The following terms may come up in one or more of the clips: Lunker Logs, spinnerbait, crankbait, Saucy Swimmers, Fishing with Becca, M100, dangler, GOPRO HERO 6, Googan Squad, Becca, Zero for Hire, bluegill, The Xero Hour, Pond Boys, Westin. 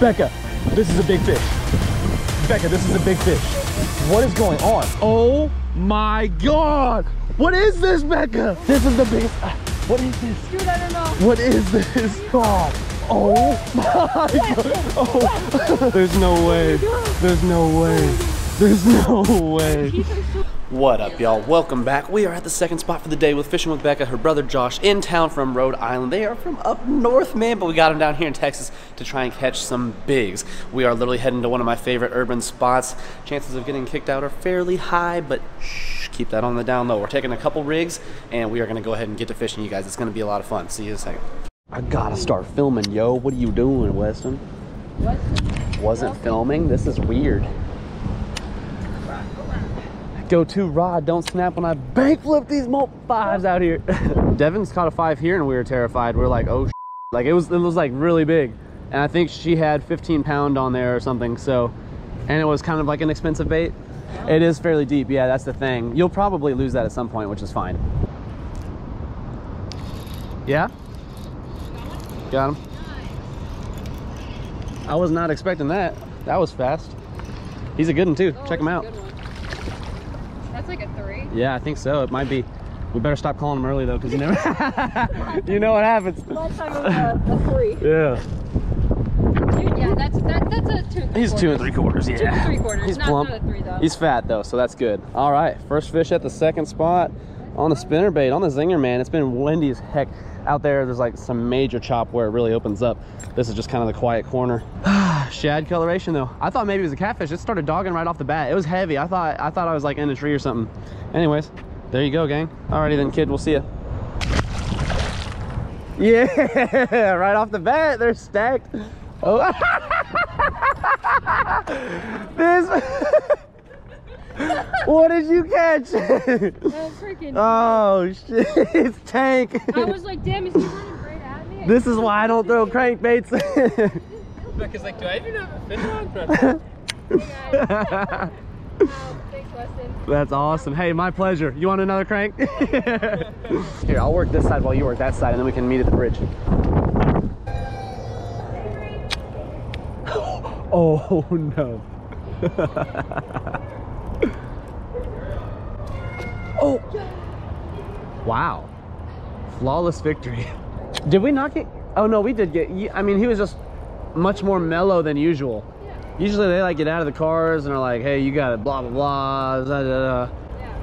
Becca, this is a big fish. Becca, this is a big fish. What is going on? Oh my God. What is this, Becca? This is the biggest, what is this? Dude, I don't know. What is this? Oh my God. Oh. There's no way. There's no way. There's no way. What up, y'all? Welcome back. We are at the second spot for the day with Fishing with Becca, her brother Josh, in town from Rhode Island. They are from up north, man, but we got them down here in Texas to try and catch some bigs. We are literally heading to one of my favorite urban spots. Chances of getting kicked out are fairly high, but shh, keep that on the down low. We're taking a couple rigs, and we are gonna go ahead and get to fishing, you guys. It's gonna be a lot of fun. See you in a second. I gotta start filming, yo. What are you doing, Westin? Wasn't filming? This is weird. Go to rod, don't snap when I bank flip these fives out here. Devin's caught a five here and we were terrified. We were like, oh, like it was like really big. And I think she had 15 pound on there or something. So, and it was kind of like an expensive bait. Oh. It is fairly deep. Yeah, that's the thing. You'll probably lose that at some point, which is fine. Yeah? Got him. I was not expecting that. That was fast. He's a good one too. Oh, check him out. That's like a three? Yeah, I think so. It might be. We better stop calling him early though, because you never you know what happens. Last time was a three. Yeah. Dude, yeah, that's a 2 and 3 quarters. He's 2 and 3 quarters, yeah. 2 and 3 quarters. He's plump. Not a three though. He's fat though, so that's good. All right, first fish at the second spot on the spinnerbait, on the zinger, man. It's been windy as heck out there. There's like some major chop where it really opens up. This is just kind of the quiet corner. Shad coloration though. I thought maybe it was a catfish. It started dogging right off the bat. It was heavy. I thought I was like in a tree or something. Anyways, there you go, gang. Alrighty then, kid, we'll see ya. Yeah, right off the bat, they're stacked. Oh, this. What did you catch? Freaking. Oh shit, it's tank. I was like, damn, is he running right at me? This is why I don't throw crankbaits. Becca's like, do I even have a fish on? Thanks, Westin. That's awesome. Hey, my pleasure. You want another crank? Here, I'll work this side while you work that side, and then we can meet at the bridge. Oh, no. Oh. Wow. Flawless victory. Did we not get... Oh, no, we did get... I mean, he was just... much more mellow than usual. Yeah. Usually they like get out of the cars and are like, hey, you got it, blah, blah, blah, blah, blah, blah. Yeah.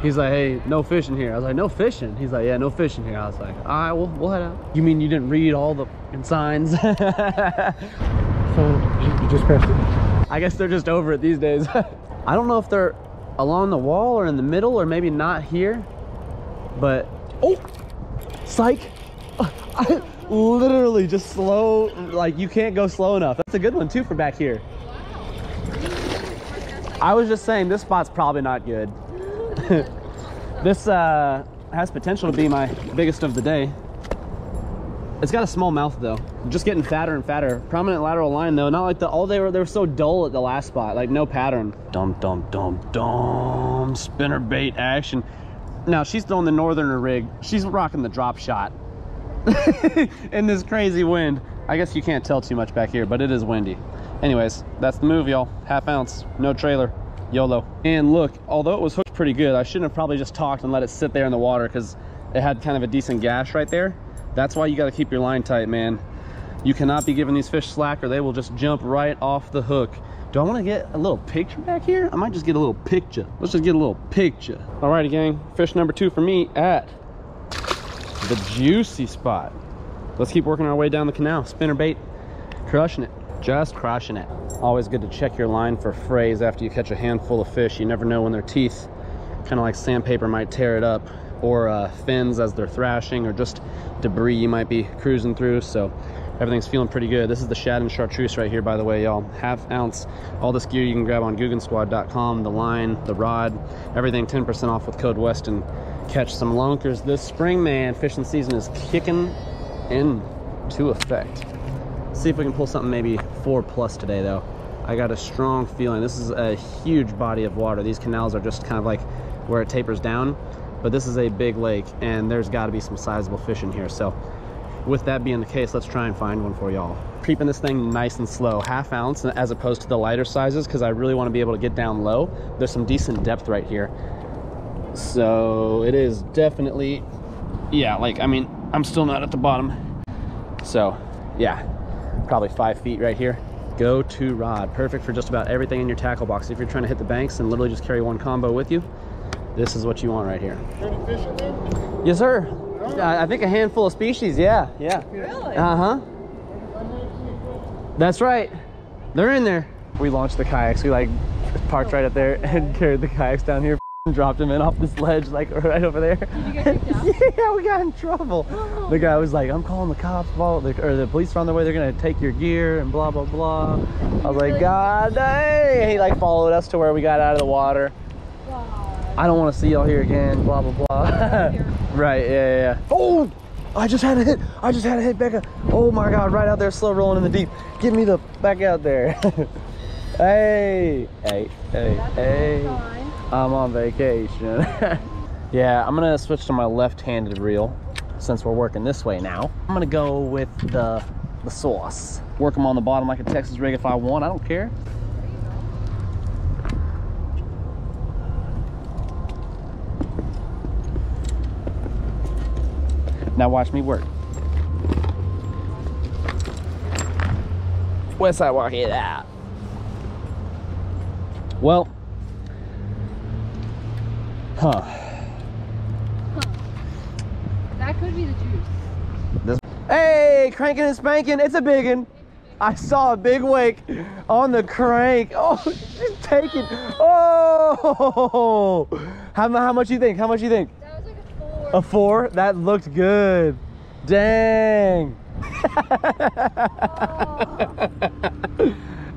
He's like, hey, no fishing here. I was like, no fishing? He's like, yeah, no fishing here. I was like, all right, well, we'll head out. You mean you didn't read all the signs? So you just pressed it. I guess they're just over it these days. I don't know if they're along the wall or in the middle or maybe not here, but, oh, psych. Literally just slow, like you can't go slow enough. That's a good one too for back here. Wow. I was just saying this spot's probably not good. This has potential to be my biggest of the day. It's got a small mouth though. Just getting fatter and fatter. Prominent lateral line though. Not like the all they were so dull at the last spot. Like no pattern. Dum dum dum dum. Spinner bait action. Now she's throwing the northerner rig. She's rocking the drop shot. In this crazy wind. I guess you can't tell too much back here, but it is windy. Anyways, that's the move, y'all. Half ounce, no trailer, YOLO. And look, although it was hooked pretty good, I shouldn't have probably just talked and let it sit there in the water because it had kind of a decent gash right there. That's why you gotta keep your line tight, man. You cannot be giving these fish slack or they will just jump right off the hook. Do I wanna get a little picture back here? I might just get a little picture. Let's just get a little picture. Alrighty, gang, fish number 2 for me at the juicy spot. Let's keep working our way down the canal. Spinnerbait, crushing it, just crushing it. Always good to check your line for frays after you catch a handful of fish. You never know when their teeth, kind of like sandpaper, might tear it up, or fins as they're thrashing, or just debris you might be cruising through. So everything's feeling pretty good. This is the shad and chartreuse right here, by the way, y'all. Half ounce. All this gear you can grab on GooganSquad.com. The line, the rod, everything 10% off with code Westin. Catch some lunkers this spring, man. Fishing season is kicking into effect. See if we can pull something maybe 4+ today though. I got a strong feeling. This is a huge body of water. These canals are just kind of like where it tapers down, but this is a big lake and there's got to be some sizable fish in here. So with that being the case, let's try and find one for y'all. Creeping this thing nice and slow, ½ ounce as opposed to the lighter sizes, because I really want to be able to get down low. There's some decent depth right here. So it is definitely, yeah, like, I mean, I'm still not at the bottom. So yeah, probably 5 feet right here. Go-to rod, perfect for just about everything in your tackle box. If you're trying to hit the banks and literally just carry one combo with you, this is what you want right here. Trying to fish in there? Yes, sir. Oh. I think a handful of species. Yeah, yeah. Really? Uh-huh. That's right. They're in there. We launched the kayaks. We like parked right up there and carried the kayaks down here. Dropped him in off this ledge, like right over there. Did you get kicked out? Yeah, we got in trouble. Oh. The guy was like, "I'm calling the cops, or the police are on their way. They're gonna take your gear and blah blah blah." I was like, "God dang!" He like followed us to where we got out of the water. Wow. I don't want to see y'all here again. Blah blah blah. Right? Yeah, yeah. Oh, I just had a hit. I just had a hit, Becca. Oh my God! Right out there, slow rolling in the deep. Get me the back out there. Hey, hey, hey, hey. I'm on vacation. Yeah, I'm gonna switch to my left-handed reel since we're working this way now. I'm gonna go with the sauce. Work them on the bottom like a Texas rig if I want, I don't care. Now watch me work. West side walk it out. Well, Huh. That could be the juice. This. Hey, cranking and spanking. It's a big one. I saw a big wake on the crank. Oh, she's taking. Oh, how much you think? How much you think? That was like a 4. A 4? That looked good. Dang. Oh.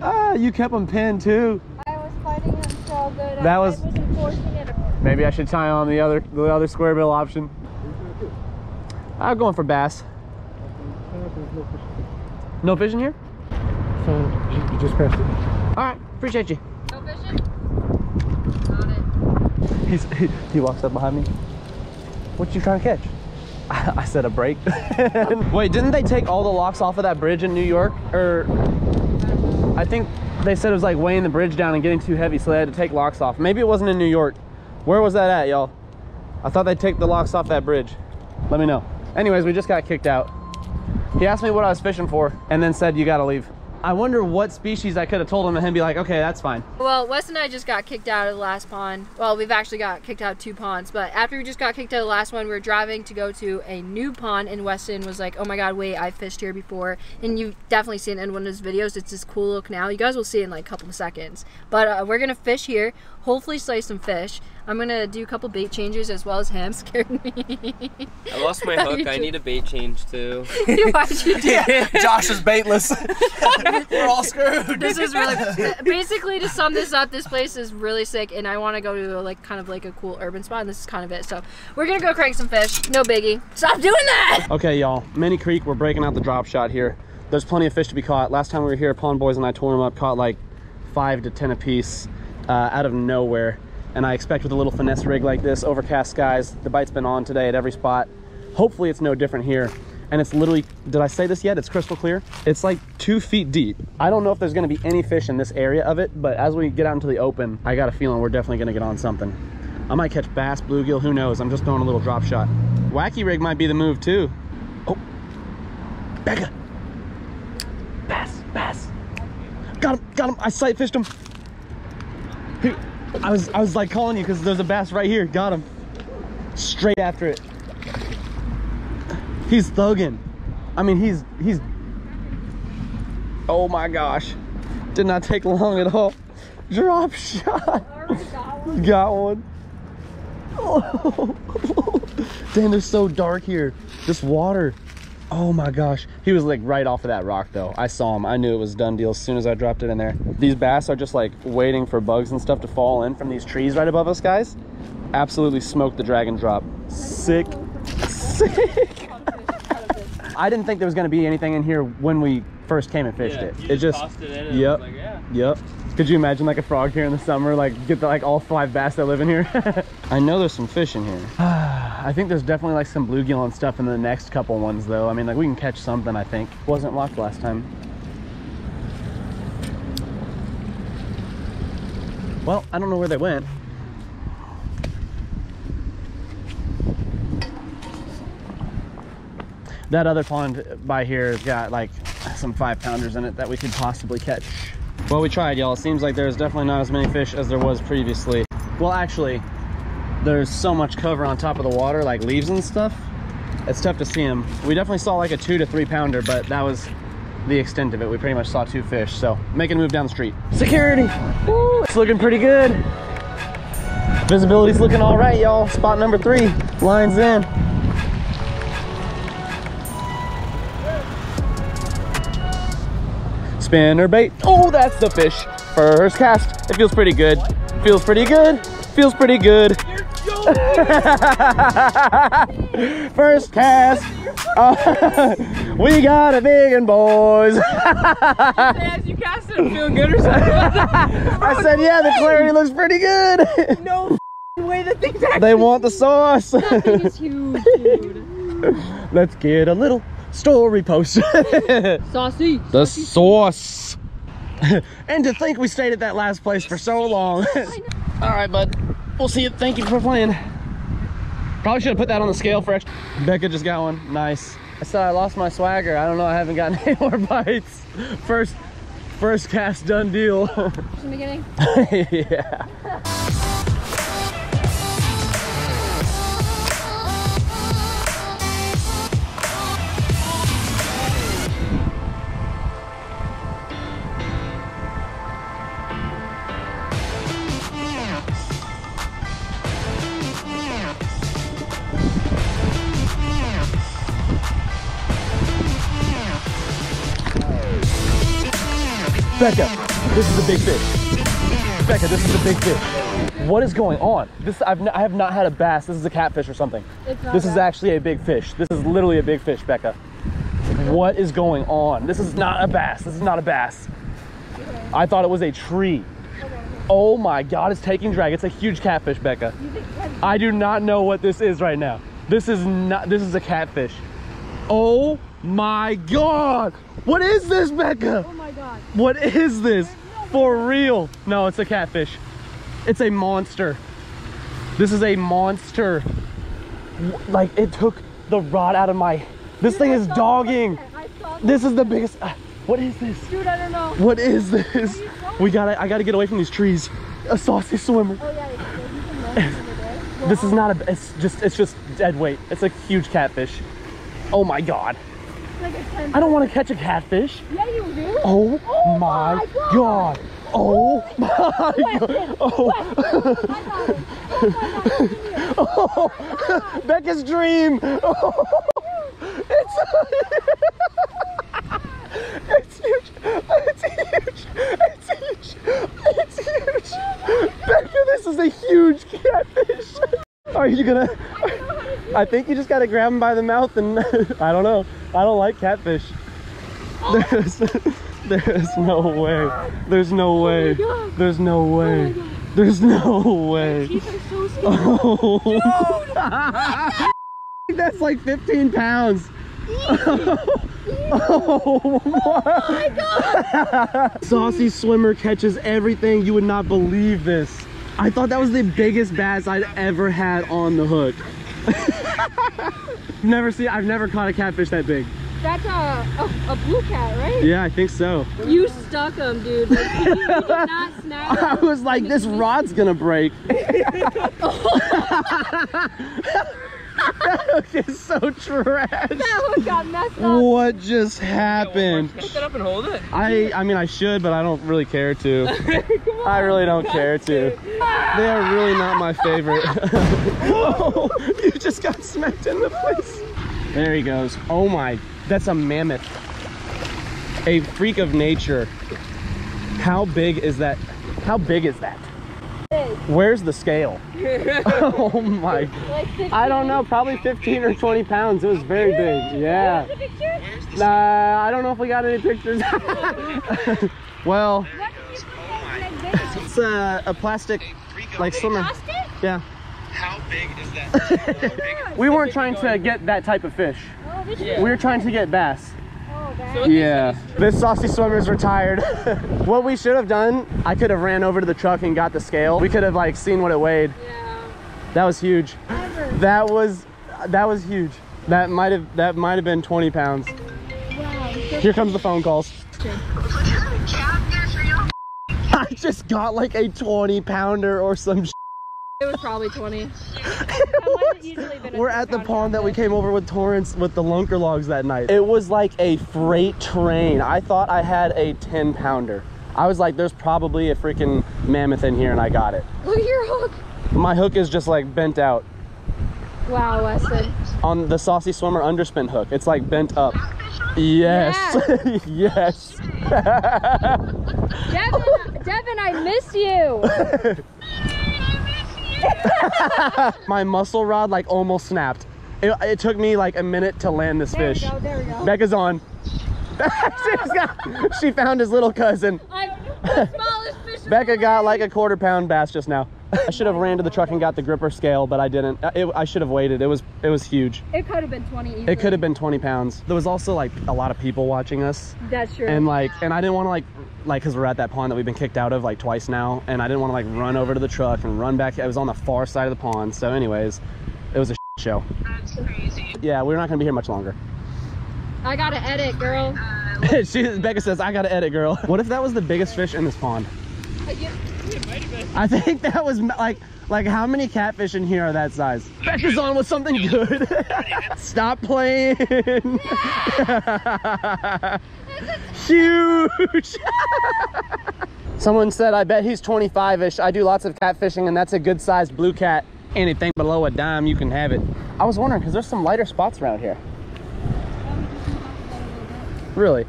Ah, you kept him pinned too. I was fighting him so good. That I wasn't forcing it. Maybe I should tie on the other square bill option. I'm going for bass. No fish in here? So you just passed it. All right, appreciate you. No fishing? Got it. He walks up behind me. What you trying to catch? I said a break. Wait, didn't they take all the locks off of that bridge in New York? Or I think they said it was like weighing the bridge down and getting too heavy, so they had to take locks off. Maybe it wasn't in New York. Where was that at, y'all? I thought they'd take the locks off that bridge. Let me know. Anyways, we just got kicked out. He asked me what I was fishing for and then said, you gotta leave. I wonder what species I could have told him and him be like, okay, that's fine. Well, Wes and I just got kicked out of the last pond. Well, we've actually got kicked out of 2 ponds, but after we just got kicked out of the last one, we were driving to go to a new pond and Westin was like, oh my God, wait, I've fished here before. And you've definitely seen it in one of his videos. It's this cool little canal. You guys will see it in like a couple of seconds, but we're gonna fish here. Hopefully slay some fish. I'm gonna do a couple bait changes as well as him. Scared me. I lost my hook. I need a bait change too. Why'd you do that? Josh is baitless. We're all screwed. This is really, basically to sum this up, this place is really sick and I wanna go to like kind of like a cool urban spot and this is kind of it. So we're gonna go crank some fish. No biggie. Stop doing that! Okay y'all, Mini Creek, we're breaking out the drop shot here. There's plenty of fish to be caught. Last time we were here, Pond Boys and I tore them up, caught like 5 to 10 a piece out of nowhere. And I expect with a little finesse rig like this, overcast skies, the bite's been on today at every spot. Hopefully it's no different here. And it's literally, did I say this yet? It's crystal clear. It's like 2 feet deep. I don't know if there's gonna be any fish in this area of it, but as we get out into the open, I got a feeling we're definitely gonna get on something. I might catch bass, bluegill, who knows? I'm just throwing a little drop shot. Wacky rig might be the move too. Oh, Becca. Bass, bass. Got him, got him. I sight fished him. Hey. I was like calling you because there's a bass right here. Got him. Straight after it. He's thugging. I mean, he's. Oh my gosh. Did not take long at all. Drop shot. Got one. Oh. Damn, they're so dark here. This water. Oh my gosh. He was like right off of that rock though. I saw him. I knew it was done deal as soon as I dropped it in there. These bass are just like waiting for bugs and stuff to fall in from these trees right above us, guys. Absolutely smoked the dragon drop. Sick. Sick. I didn't think there was going to be anything in here when we first came and fished it. It just tossed it in and yep. I was like, yeah. Yep. Could you imagine like a frog here in the summer, like get the, like all 5 bass that live in here? I know there's some fish in here. I think there's definitely like some bluegill and stuff in the next couple ones though. I mean, like we can catch something, I think. Wasn't locked last time. Well, I don't know where they went. That other pond by here has got like some 5-pounders in it that we could possibly catch. Well, we tried, y'all. Seems like there's definitely not as many fish as there was previously. Well, actually, there's so much cover on top of the water, like leaves and stuff, it's tough to see them. We definitely saw like a 2- to 3-pounder, but that was the extent of it. We pretty much saw 2 fish, so making a move down the street. Security! Woo! It's looking pretty good. Visibility's looking all right, y'all. Spot number 3, line's in. Spinner bait. Oh, that's the fish. First cast. It feels pretty good. Feels pretty good. Feels pretty good. First cast. We got a big one, boys. As you cast it, feel good or something? I said, yeah, the clarity looks pretty good. No way that thing's actually. They want the sauce. That thing is huge, dude. Let's get a little story post. Saucy. The sauce. And to think we stayed at that last place for so long. All right, bud. We'll see you. Thank you for playing. Probably should have put that on the scale for extra. Becca just got one. Nice. I said I lost my swagger. I don't know. I haven't gotten any more bites. First cast, done deal. From the beginning. Yeah. Becca, this is a big fish. Becca, this is a big fish. What is going on? This I have not had a bass. This is a catfish or something. This is actually a big fish. This is literally a big fish, Becca. What is going on? This is not a bass. This is not a bass. Okay. I thought it was a tree. Okay. Oh my God, it's taking drag. It's a huge catfish, Becca. You think catfish? I do not know what this is right now. This is not. This is a catfish. Oh my God. What is this, Becca? Oh my God. What is this? For real. No, it's a catfish. It's a monster. This is a monster. Like, it took the rod out of my... This thing is dogging. This is the biggest... what is this? Dude, I don't know. What is this? I gotta get away from these trees. A saucy swimmer. Oh, yeah. This is not a... It's just dead weight. It's a huge catfish. Oh my God. Like I don't want to catch a catfish. Yeah, you do. Oh my God. Oh my God. Oh. Becca's dream. Oh. It's huge. It's huge. It's huge. It's huge. Becca, this is a huge catfish. Are you going to... I think you just got to grab him by the mouth and... I don't know. I don't like catfish. Oh. There's no way. There's no way. There's no way. There's no way. Oh. Dude, that's like 15 pounds. Oh my God. Saucy Swimmer catches everything. You would not believe this. I thought that was the biggest bass I'd ever had on the hook. I've never caught a catfish that big. That's a blue cat, right? Yeah, I think so. You stuck him, dude. Like, you did not snap him. I was like, this rod's gonna break. That hook is so trash. That hook got messed up. What just happened? Pick that up and hold it. I mean, I should, but I don't really care to. Come on, I really don't care to. They are really not my favorite. Whoa! You just got smacked in the face. There he goes. Oh my, that's a mammoth. A freak of nature. How big is that? How big is that? Where's the scale? Oh my, like I don't know, probably 15 or 20 pounds. It was very big. Yeah. I don't know if we got any pictures. Well, it's a plastic, like swimmer. Yeah. How big is that? We weren't trying to get that type of fish. Oh, yeah. We were trying to get bass. Oh, bass. Yeah. This Saucy Swimmer's retired. What we should have done, I could have ran over to the truck and got the scale. We could have like seen what it weighed. Yeah. That was huge. Never. That was huge. That might have been 20 pounds. Wow. Here comes the phone calls. Okay. I just got like a 20 pounder or some. It was probably 20. We're at the pond that we came over with Torrance with the Lunker Logs that night. It was like a freight train. I thought I had a 10 pounder. I was like, there's probably a freaking mammoth in here, and I got it. Look at your hook. My hook is just like bent out. Wow, Westin. On the Saucy Swimmer underspin hook. It's like bent up. Yes. Yes. Yes. Devin, I miss you. My muscle rod like almost snapped. It took me like a minute to land this fish. There we go. Becca's on. She found his little cousin. Becca got like a quarter-pound bass just now. I should have ran to the truck and got the gripper scale, but I didn't. I should have waited. It was huge. It could have been 20. Easily. It could have been 20 pounds. There was also like a lot of people watching us. That's true. And like, and I didn't want to like because we're at that pond that we've been kicked out of like twice now, and I didn't want to like run over to the truck and run back. I was on the far side of the pond, so anyways, it was a show. That's crazy. Yeah, we're not gonna be here much longer. I gotta edit, girl. Becca says I gotta edit, girl. What if that was the biggest fish in this pond? I think that was like how many catfish in here are that size? Becca's on with something good. Stop playing. Yeah. Huge. Someone said, I bet he's 25-ish. I do lots of catfishing, and that's a good sized blue cat. Anything below a dime, you can have it. I was wondering, because there's some lighter spots around here. Really?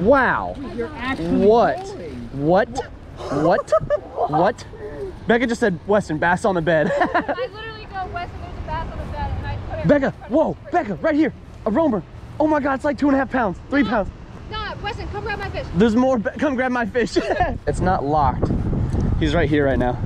Wow. Dude, you're actually what? What? What? What? What? Becca just said, Westin, bass on the bed. I literally go, Westin, there's a bass on the bed, and I put it. Becca, whoa, Becca, right here, a roamer. Oh my God, it's like 2.5 pounds, 3 pounds. No, Westin, come grab my fish. There's more, come grab my fish. It's not locked. He's right here right now.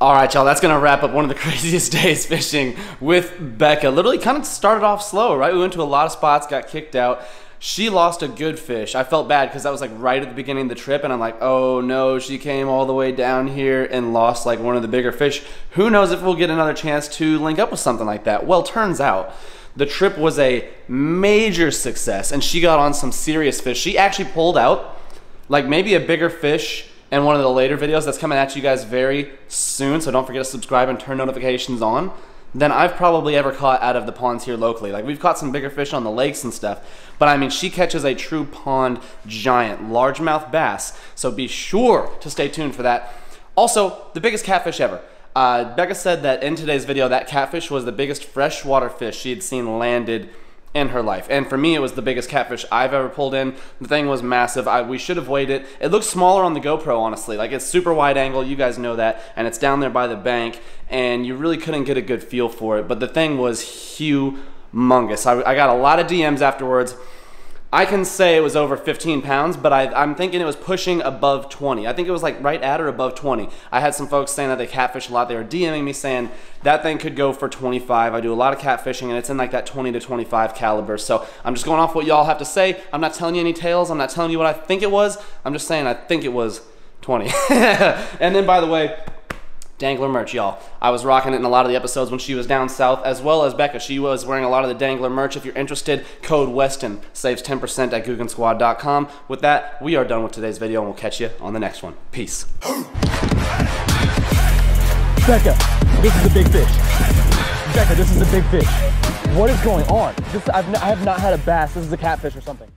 All right, y'all, that's gonna wrap up one of the craziest days fishing with Becca. Literally kind of started off slow, right? We went to a lot of spots, got kicked out. She lost a good fish. I felt bad because that was like right at the beginning of the trip, and I'm like, oh no, she came all the way down here and lost like one of the bigger fish. Who knows if we'll get another chance to link up with something like that? Well, turns out the trip was a major success, and she got on some serious fish. She actually pulled out like maybe a bigger fish in one of the later videos that's coming at you guys very soon, so don't forget to subscribe and turn notifications on. Than I've probably ever caught out of the ponds here locally. Like, we've caught some bigger fish on the lakes and stuff, but I mean, she catches a true pond giant, largemouth bass, so be sure to stay tuned for that. Also, the biggest catfish ever. Becca said that in today's video, that catfish was the biggest freshwater fish she had seen landed in her life, and for me, it was the biggest catfish I've ever pulled in. The thing was massive. We should have weighed it. It looks smaller on the GoPro, honestly. Like, it's super wide angle, you guys know that, and it's down there by the bank, and you really couldn't get a good feel for it, but the thing was humongous. I got a lot of DMs afterwards. I can say it was over 15 pounds, but I'm thinking it was pushing above 20. I think it was like right at or above 20. I had some folks saying that they catfish a lot. They were DMing me saying that thing could go for 25. I do a lot of catfishing, and it's in like that 20 to 25 caliber. So I'm just going off what y'all have to say. I'm not telling you any tales. I'm not telling you what I think it was. I'm just saying I think it was 20. And then, by the way, Dangler merch, y'all. I was rocking it in a lot of the episodes when she was down south, as well as Becca. She was wearing a lot of the Dangler merch. If you're interested, code Westin saves 10% at GooganSquad.com. With that, we are done with today's video, and we'll catch you on the next one. Peace. Becca, this is a big fish. Becca, this is a big fish. What is going on? I have not had a bass. This is a catfish or something.